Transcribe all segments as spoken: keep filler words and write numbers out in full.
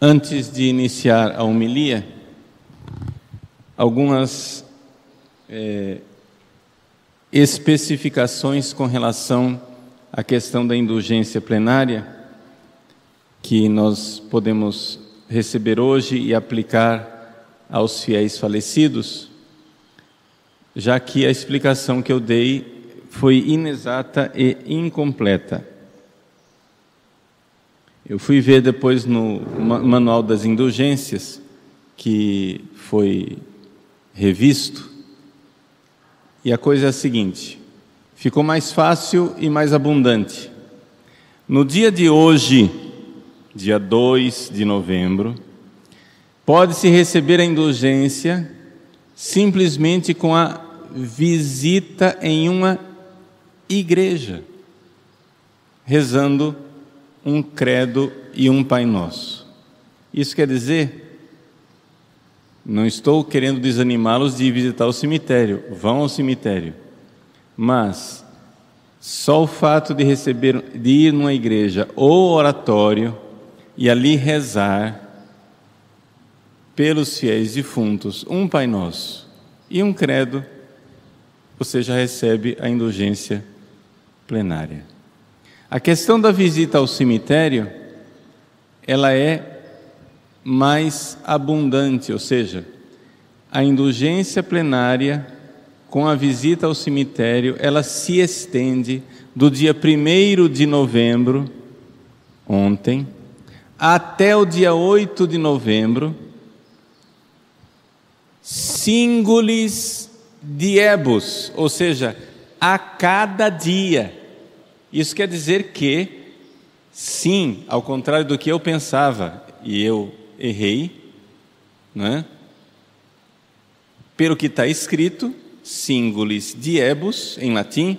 Antes de iniciar a homilia, algumas é, especificações com relação à questão da indulgência plenária que nós podemos receber hoje e aplicar aos fiéis falecidos, já que a explicação que eu dei foi inexata e incompleta. Eu fui ver depois no Manual das Indulgências, que foi revisto, e a coisa é a seguinte: ficou mais fácil e mais abundante. No dia de hoje, dia dois de novembro, pode-se receber a indulgência simplesmente com a visita em uma igreja, rezando um credo e um Pai Nosso. Isso quer dizer, não estou querendo desanimá-los de visitar o cemitério, vão ao cemitério, mas só o fato de receber, de ir numa igreja ou oratório e ali rezar pelos fiéis defuntos um Pai Nosso e um credo, você já recebe a indulgência plenária. A questão da visita ao cemitério, ela é mais abundante, ou seja, a indulgência plenária com a visita ao cemitério, ela se estende do dia primeiro de novembro, ontem, até o dia oito de novembro, singulis diebus, ou seja, a cada dia. Isso quer dizer que, sim, ao contrário do que eu pensava, e eu errei, né? Pelo que está escrito, singulis diebus, em latim,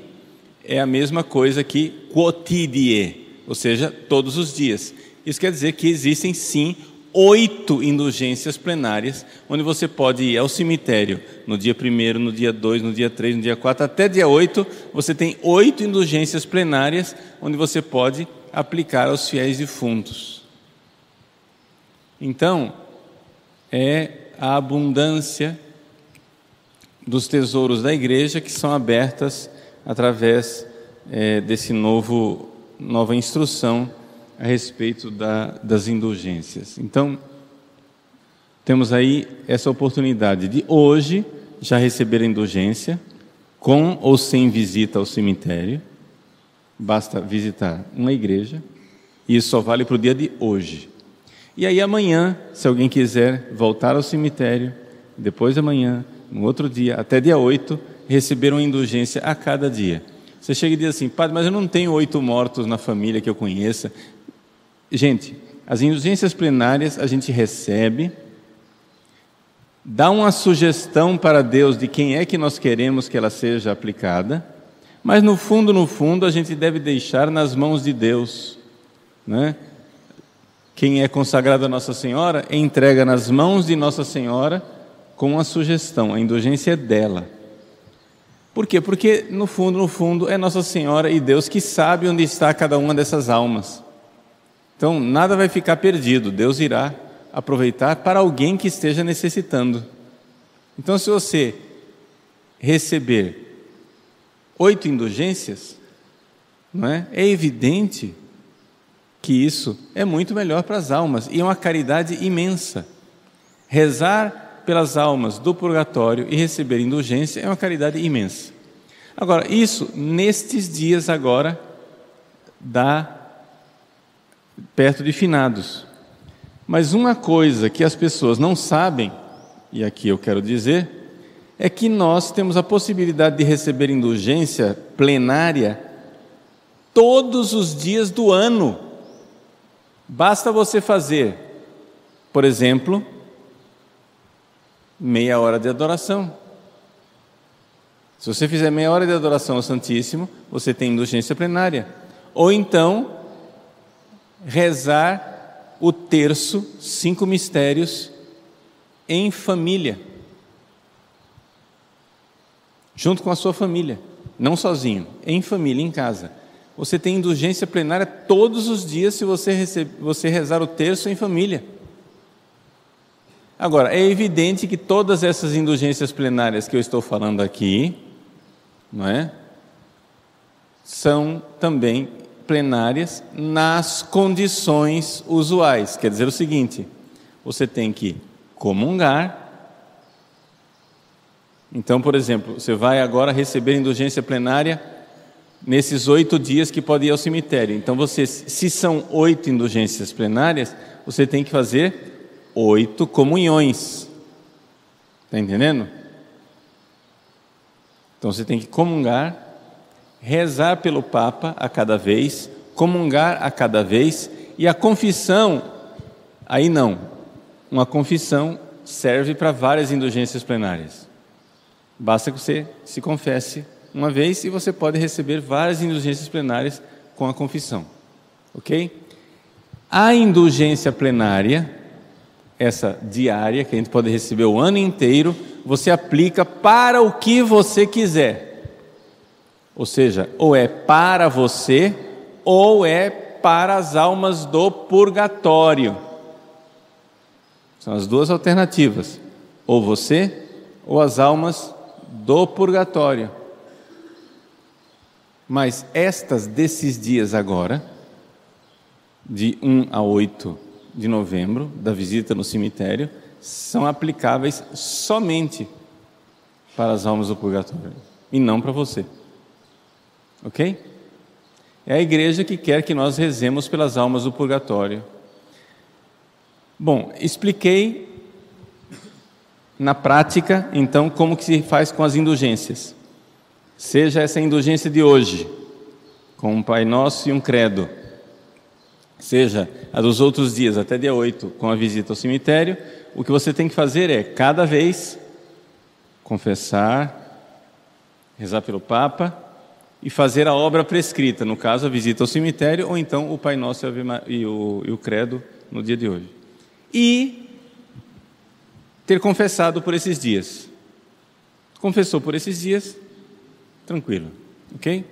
é a mesma coisa que quotidie, ou seja, todos os dias. Isso quer dizer que existem, sim, oito indulgências plenárias, onde você pode ir ao cemitério no dia primeiro, no dia dois, no dia três, no dia quatro, até dia oito, você tem oito indulgências plenárias, onde você pode aplicar aos fiéis defuntos. Então, é a abundância dos tesouros da igreja que são abertas através é, desse novo, nova instrução a respeito da, das indulgências. Então, temos aí essa oportunidade de hoje já receber a indulgência, com ou sem visita ao cemitério, basta visitar uma igreja, e isso só vale para o dia de hoje. E aí amanhã, se alguém quiser voltar ao cemitério, depois de amanhã, no outro dia, até dia oito, receber uma indulgência a cada dia. Você chega e diz assim: padre, mas eu não tenho oito mortos na família que eu conheça. Gente, as indulgências plenárias a gente recebe, dá uma sugestão para Deus de quem é que nós queremos que ela seja aplicada, mas no fundo, no fundo, a gente deve deixar nas mãos de Deus, né? Quem é consagrado a Nossa Senhora, entrega nas mãos de Nossa Senhora com uma sugestão, a indulgência é dela. Por quê? Porque no fundo, no fundo, é Nossa Senhora e Deus que sabe onde está cada uma dessas almas. Então, nada vai ficar perdido, Deus irá aproveitar para alguém que esteja necessitando. Então, se você receber oito indulgências, não é? É evidente que isso é muito melhor para as almas, e é uma caridade imensa. Rezar pelas almas do purgatório e receber indulgência é uma caridade imensa. Agora, isso, nestes dias agora, dá perto de finados, mas uma coisa que as pessoas não sabem, e aqui eu quero dizer, é que nós temos a possibilidade de receber indulgência plenária todos os dias do ano. Basta você fazer, por exemplo, meia hora de adoração. Se você fizer meia hora de adoração ao Santíssimo, você tem indulgência plenária. Ou então rezar o terço, cinco mistérios, em família, junto com a sua família, não sozinho, em família, em casa. Você tem indulgência plenária todos os dias se você, rece... você rezar o terço em família. Agora, é evidente que todas essas indulgências plenárias que eu estou falando aqui, não é, são também plenárias nas condições usuais. Quer dizer o seguinte, você tem que comungar. Então, por exemplo, você vai agora receber indulgência plenária nesses oito dias que pode ir ao cemitério. Então, você, se são oito indulgências plenárias, você tem que fazer oito comunhões. Está entendendo? Então, você tem que comungar, rezar pelo Papa a cada vez, comungar a cada vez, e a confissão, aí não. Uma confissão serve para várias indulgências plenárias. Basta que você se confesse uma vez e você pode receber várias indulgências plenárias com a confissão, ok? A indulgência plenária, essa diária que a gente pode receber o ano inteiro, você aplica para o que você quiser. Ou seja, ou é para você ou é para as almas do purgatório. São as duas alternativas, ou você ou as almas do purgatório. Mas estas desses dias agora, de um a oito de novembro, da visita no cemitério, são aplicáveis somente para as almas do purgatório e não para você. Ok? É a igreja que quer que nós rezemos pelas almas do purgatório. Bom, expliquei na prática, então, como que se faz com as indulgências. Seja essa indulgência de hoje, com um Pai Nosso e um credo. Seja a dos outros dias, até dia oito, com a visita ao cemitério. O que você tem que fazer é, cada vez, confessar, rezar pelo Papa e fazer a obra prescrita, no caso, a visita ao cemitério, ou então o Pai Nosso e o, e o credo no dia de hoje. E ter confessado por esses dias. Confessou por esses dias, tranquilo, ok?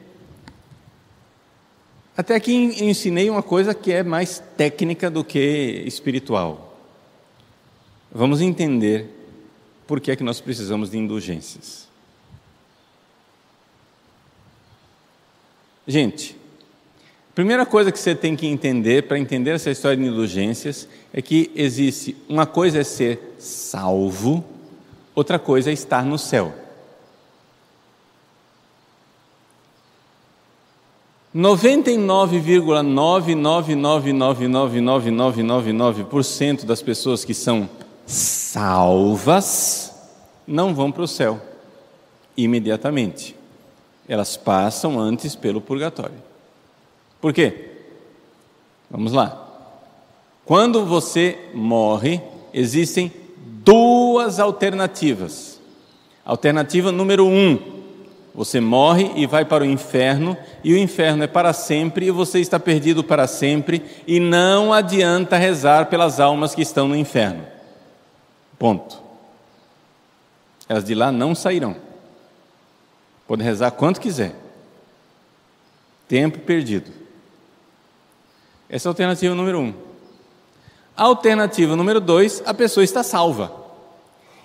Até aqui ensinei uma coisa que é mais técnica do que espiritual. Vamos entender por que é que nós precisamos de indulgências. Gente, a primeira coisa que você tem que entender para entender essa história de indulgências é que existe, uma coisa é ser salvo, outra coisa é estar no céu. noventa e nove vírgula nove nove nove nove nove nove nove nove nove nove nove nove nove por cento das pessoas que são salvas não vão para o céu imediatamente. Elas passam antes pelo purgatório. Por quê? Vamos lá. Quando você morre, existem duas alternativas. Alternativa número um, você morre e vai para o inferno, e o inferno é para sempre, e você está perdido para sempre, e não adianta rezar pelas almas que estão no inferno. Ponto. Elas de lá não sairão. Pode rezar quanto quiser. Tempo perdido. Essa é a alternativa número um. Alternativa número dois, a pessoa está salva.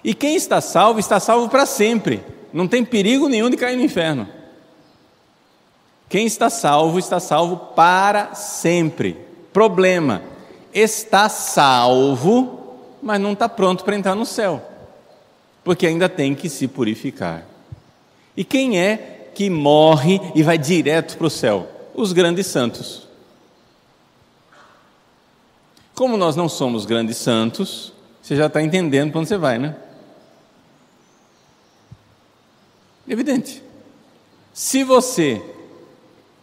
E quem está salvo, está salvo para sempre. Não tem perigo nenhum de cair no inferno. Quem está salvo, está salvo para sempre. Problema, está salvo, mas não está pronto para entrar no céu. Porque ainda tem que se purificar. E quem é que morre e vai direto para o céu? Os grandes santos. Como nós não somos grandes santos, você já está entendendo para onde você vai, né? Evidente. Se você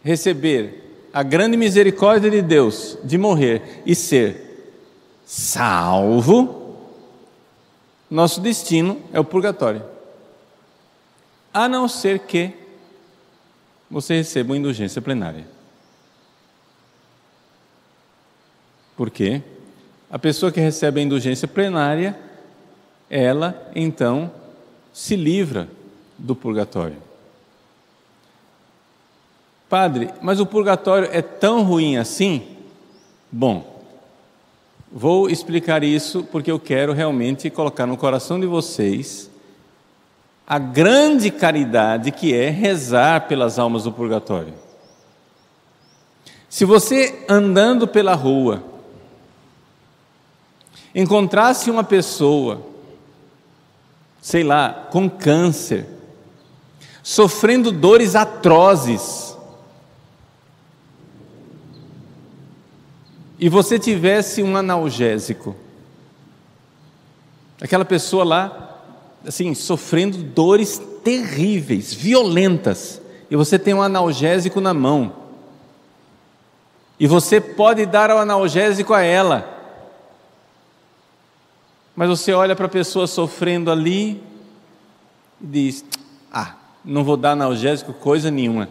receber a grande misericórdia de Deus de morrer e ser salvo, nosso destino é o purgatório. A não ser que você receba uma indulgência plenária. Porque a pessoa que recebe a indulgência plenária, ela então se livra do purgatório. Padre, mas o purgatório é tão ruim assim? Bom, Vou explicar isso porque eu quero realmente colocar no coração de vocês a grande caridade que é rezar pelas almas do purgatório. Se você, andando pela rua, encontrasse uma pessoa, sei lá, com câncer, sofrendo dores atrozes, e você tivesse um analgésico, aquela pessoa lá, assim, sofrendo dores terríveis, violentas, e você tem um analgésico na mão, e você pode dar o analgésico a ela, mas você olha para a pessoa sofrendo ali e diz: ah, não vou dar analgésico coisa nenhuma,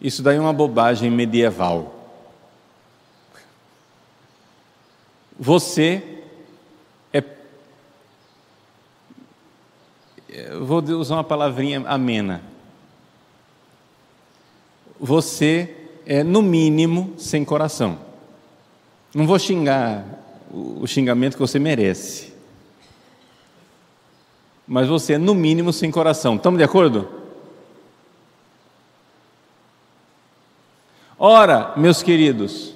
isso daí é uma bobagem medieval. Você é, vou usar uma palavrinha amena, você é no mínimo sem coração. Não vou xingar o xingamento que você merece, mas você é no mínimo sem coração. Estamos de acordo? Ora, meus queridos,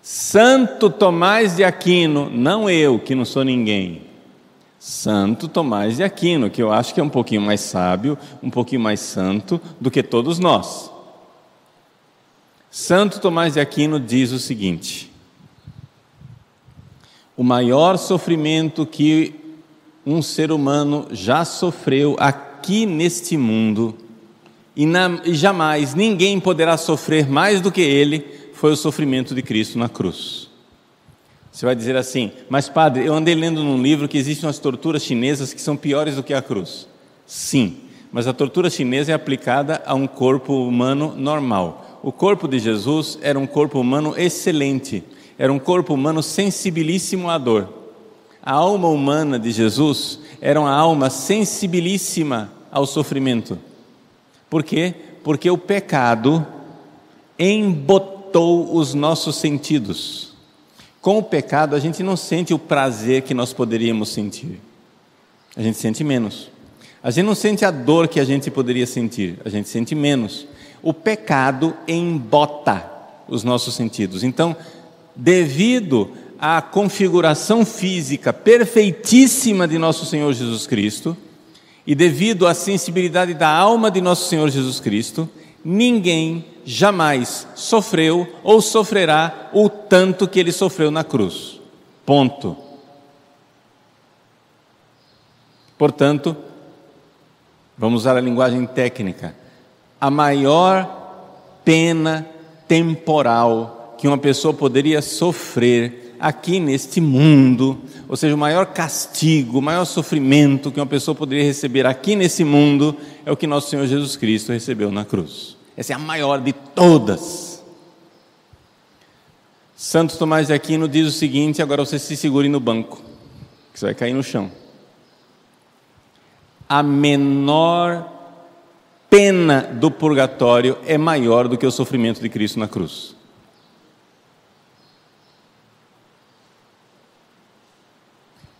Santo Tomás de Aquino, não eu que não sou ninguém, Santo Tomás de Aquino, que eu acho que é um pouquinho mais sábio, um pouquinho mais santo do que todos nós. Santo Tomás de Aquino diz o seguinte: o maior sofrimento que um ser humano já sofreu aqui neste mundo, e, na, e jamais ninguém poderá sofrer mais do que ele, foi o sofrimento de Cristo na cruz. Você vai dizer assim: mas padre, eu andei lendo num livro que existem umas torturas chinesas que são piores do que a cruz. Sim, mas a tortura chinesa é aplicada a um corpo humano normal. O corpo de Jesus era um corpo humano excelente, era um corpo humano sensibilíssimo à dor. A alma humana de Jesus era uma alma sensibilíssima ao sofrimento. Por quê? Porque o pecado embotou os nossos sentidos. Com o pecado a gente não sente o prazer que nós poderíamos sentir. A gente sente menos. A gente não sente a dor que a gente poderia sentir. A gente sente menos. O pecado embota os nossos sentidos. Então, devido a configuração física perfeitíssima de nosso Senhor Jesus Cristo, e devido à sensibilidade da alma de nosso Senhor Jesus Cristo, ninguém jamais sofreu ou sofrerá o tanto que ele sofreu na cruz. Ponto. Portanto, vamos usar a linguagem técnica, a maior pena temporal que uma pessoa poderia sofrer aqui neste mundo, ou seja, o maior castigo, o maior sofrimento que uma pessoa poderia receber aqui nesse mundo, é o que nosso Senhor Jesus Cristo recebeu na cruz. Essa é a maior de todas. Santo Tomás de Aquino diz o seguinte: agora você se segure no banco, que você vai cair no chão. A menor pena do purgatório é maior do que o sofrimento de Cristo na cruz.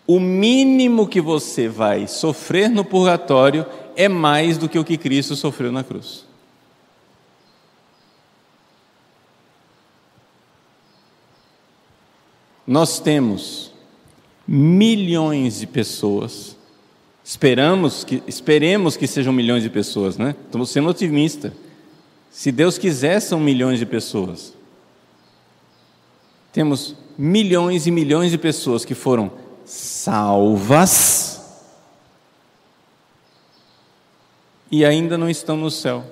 O mínimo que você vai sofrer no purgatório é mais do que o que Cristo sofreu na cruz. Nós temos milhões de pessoas, esperamos que, esperemos que sejam milhões de pessoas, né? Estou sendo otimista. Se Deus quiser, são milhões de pessoas. Temos milhões e milhões de pessoas que foram salvas e ainda não estão no céu.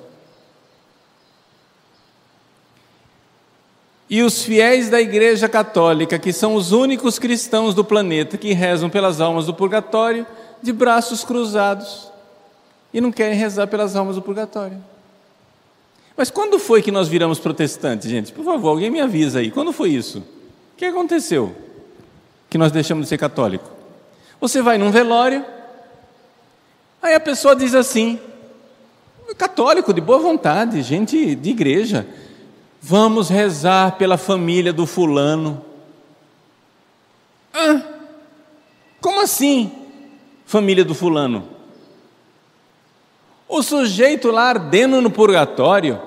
E os fiéis da Igreja Católica, que são os únicos cristãos do planeta que rezam pelas almas do purgatório, de braços cruzados, e não querem rezar pelas almas do purgatório. Mas quando foi que nós viramos protestantes, gente? Por favor, alguém me avisa aí, quando foi isso? O que aconteceu que nós deixamos de ser católico? Você vai num velório, aí a pessoa diz assim, católico de boa vontade, gente de igreja: vamos rezar pela família do fulano. Como assim, família do fulano? O sujeito lá ardendo no purgatório,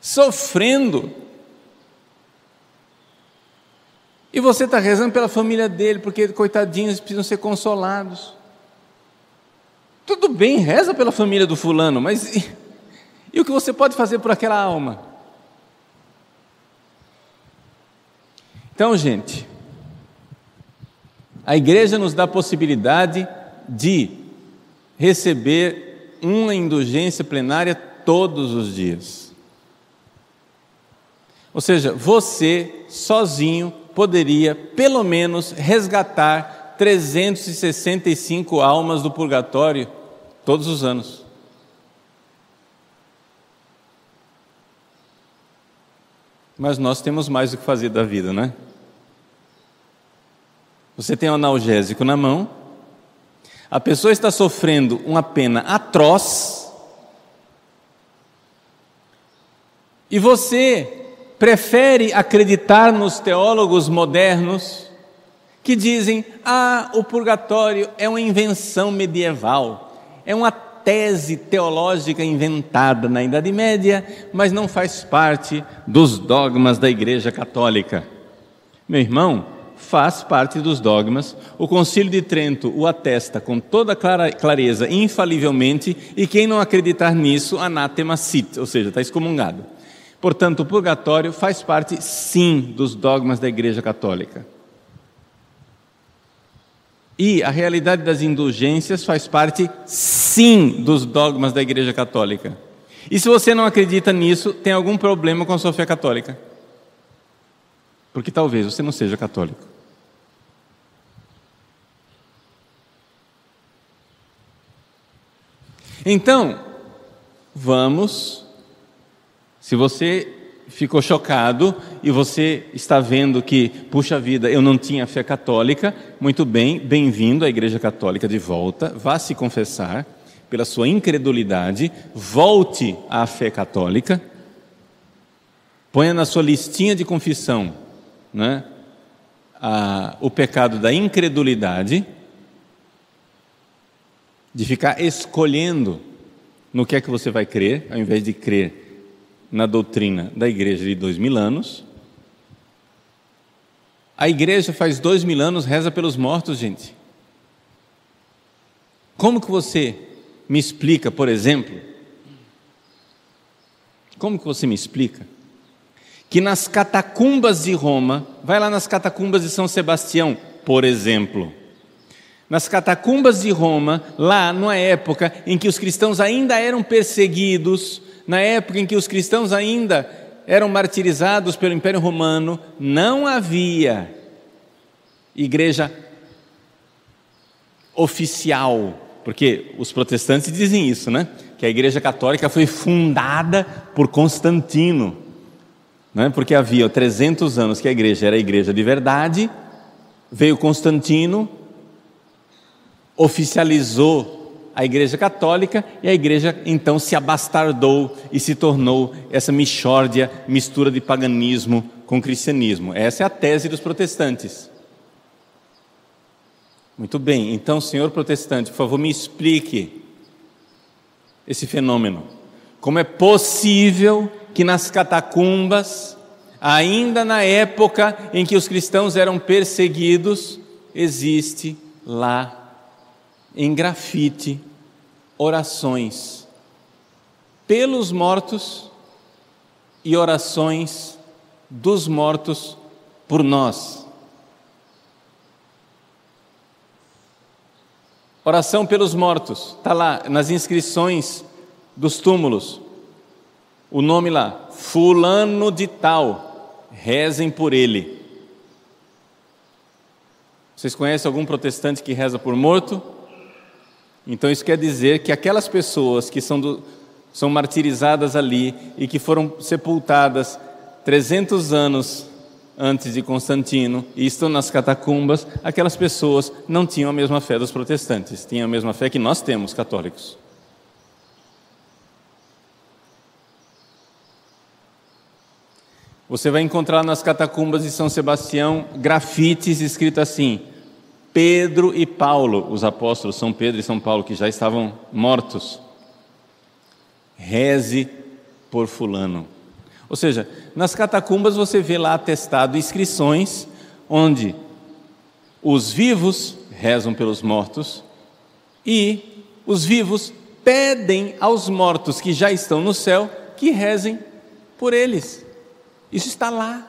sofrendo, e você está rezando pela família dele, porque coitadinhos precisam ser consolados. Tudo bem, reza pela família do fulano, mas e, e o que você pode fazer por aquela alma? Então, gente, a igreja nos dá a possibilidade de receber uma indulgência plenária todos os dias. Ou seja, você sozinho poderia pelo menos resgatar trezentas e sessenta e cinco almas do purgatório todos os anos. Mas nós temos mais o que fazer da vida, né? Você tem um analgésico na mão, a pessoa está sofrendo uma pena atroz, e você prefere acreditar nos teólogos modernos que dizem: ah, o purgatório é uma invenção medieval, é uma tese teológica inventada na Idade Média, mas não faz parte dos dogmas da Igreja Católica. Meu irmão, faz parte dos dogmas, o Concílio de Trento o atesta com toda clareza, infalivelmente, e quem não acreditar nisso, anátema sit, ou seja, está excomungado. Portanto, o purgatório faz parte, sim, dos dogmas da Igreja Católica. E a realidade das indulgências faz parte, sim, dos dogmas da Igreja Católica. E se você não acredita nisso, tem algum problema com a sua fé católica. Porque talvez você não seja católico. Então, vamos, se você ficou chocado e você está vendo que, puxa vida, eu não tinha fé católica, muito bem, bem-vindo à Igreja Católica de volta, vá se confessar pela sua incredulidade, volte à fé católica, ponha na sua listinha de confissão, né, a, o pecado da incredulidade, de ficar escolhendo no que é que você vai crer, ao invés de crer na doutrina da igreja de dois mil anos. A igreja faz dois mil anos, reza pelos mortos, gente. Como que você me explica, por exemplo, como que você me explica que nas catacumbas de Roma, vai lá nas catacumbas de São Sebastião, por exemplo, nas catacumbas de Roma, lá numa época em que os cristãos ainda eram perseguidos, na época em que os cristãos ainda eram martirizados pelo Império Romano, não havia igreja oficial, porque os protestantes dizem isso, né? Que a Igreja Católica foi fundada por Constantino. Não é? Porque havia trezentos anos que a igreja era a igreja de verdade, veio Constantino, oficializou a Igreja Católica e a igreja então se abastardou e se tornou essa mixórdia, mistura de paganismo com cristianismo. Essa é a tese dos protestantes. Muito bem, então, senhor protestante, por favor, me explique esse fenômeno. Como é possível que nas catacumbas, ainda na época em que os cristãos eram perseguidos, existe lá, em grafite, orações pelos mortos e orações dos mortos por nós. Oração pelos mortos, está lá nas inscrições dos túmulos, o nome lá, fulano de tal, rezem por ele. Vocês conhecem algum protestante que reza por morto? Então isso quer dizer que aquelas pessoas que são, do, são martirizadas ali e que foram sepultadas trezentos anos antes de Constantino e estão nas catacumbas, aquelas pessoas não tinham a mesma fé dos protestantes, tinham a mesma fé que nós temos, católicos. Você vai encontrar nas catacumbas de São Sebastião grafites escritos assim: Pedro e Paulo, os apóstolos São Pedro e São Paulo, que já estavam mortos. Reze por fulano. Ou seja, nas catacumbas você vê lá atestado inscrições onde os vivos rezam pelos mortos e os vivos pedem aos mortos que já estão no céu que rezem por eles. Isso está lá.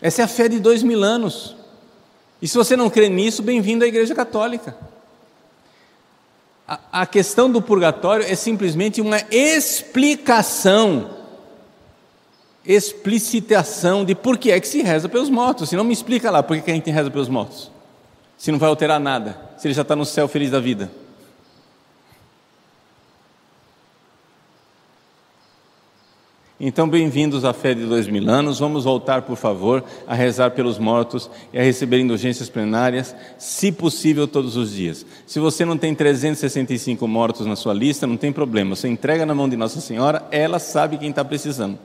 Essa é a fé de dois mil anos. E se você não crê nisso, bem-vindo à Igreja Católica. A, a questão do purgatório é simplesmente uma explicação, explicitação de por que é que se reza pelos mortos. Se não, me explica lá por que a gente reza pelos mortos. Se não vai alterar nada, se ele já está no céu feliz da vida. Então, bem-vindos à fé de dois mil anos. Vamos voltar, por favor, a rezar pelos mortos e a receber indulgências plenárias, se possível, todos os dias. Se você não tem trezentos e sessenta e cinco mortos na sua lista, não tem problema. Você entrega na mão de Nossa Senhora, ela sabe quem está precisando.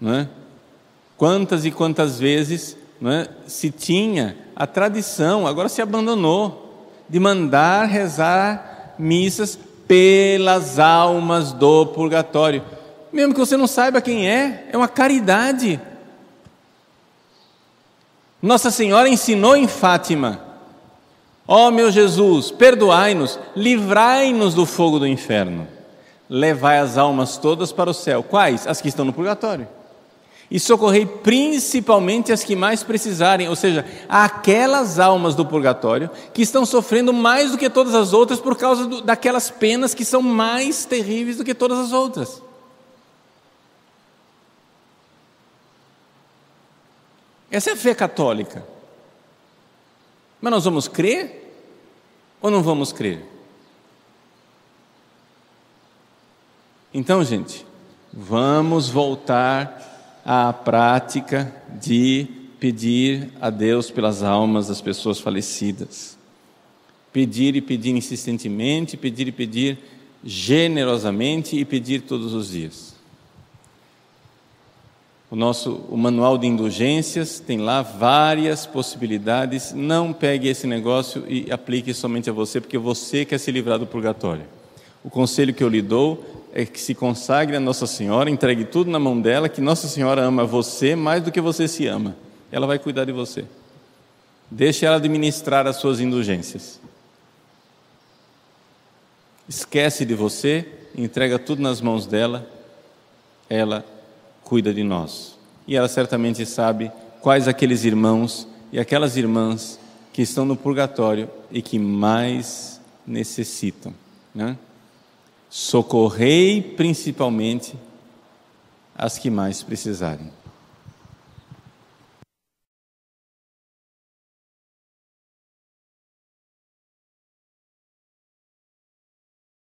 Não é? Quantas e quantas vezes, não é, se tinha a tradição, agora se abandonou, de mandar rezar missas pelas almas do purgatório, mesmo que você não saiba quem é, é uma caridade. Nossa Senhora ensinou em Fátima: ó meu Jesus, perdoai-nos, livrai-nos do fogo do inferno, levai as almas todas para o céu. Quais? As que estão no purgatório. E socorrei principalmente as que mais precisarem, ou seja, aquelas almas do purgatório que estão sofrendo mais do que todas as outras por causa do, daquelas penas que são mais terríveis do que todas as outras. Essa é a fé católica. Mas nós vamos crer ou não vamos crer? Então, gente, vamos voltar a prática de pedir a Deus pelas almas das pessoas falecidas, pedir e pedir insistentemente, pedir e pedir generosamente e pedir todos os dias. O nosso o manual de indulgências tem lá várias possibilidades. Não pegue esse negócio e aplique somente a você, porque você quer se livrar do purgatório. O conselho que eu lhe dou é que se consagre a Nossa Senhora, entregue tudo na mão dela, que Nossa Senhora ama você mais do que você se ama. Ela vai cuidar de você. Deixe ela administrar as suas indulgências. Esquece de você, entrega tudo nas mãos dela, ela cuida de nós. E ela certamente sabe quais aqueles irmãos e aquelas irmãs que estão no purgatório e que mais necessitam, né? Socorrei principalmente as que mais precisarem.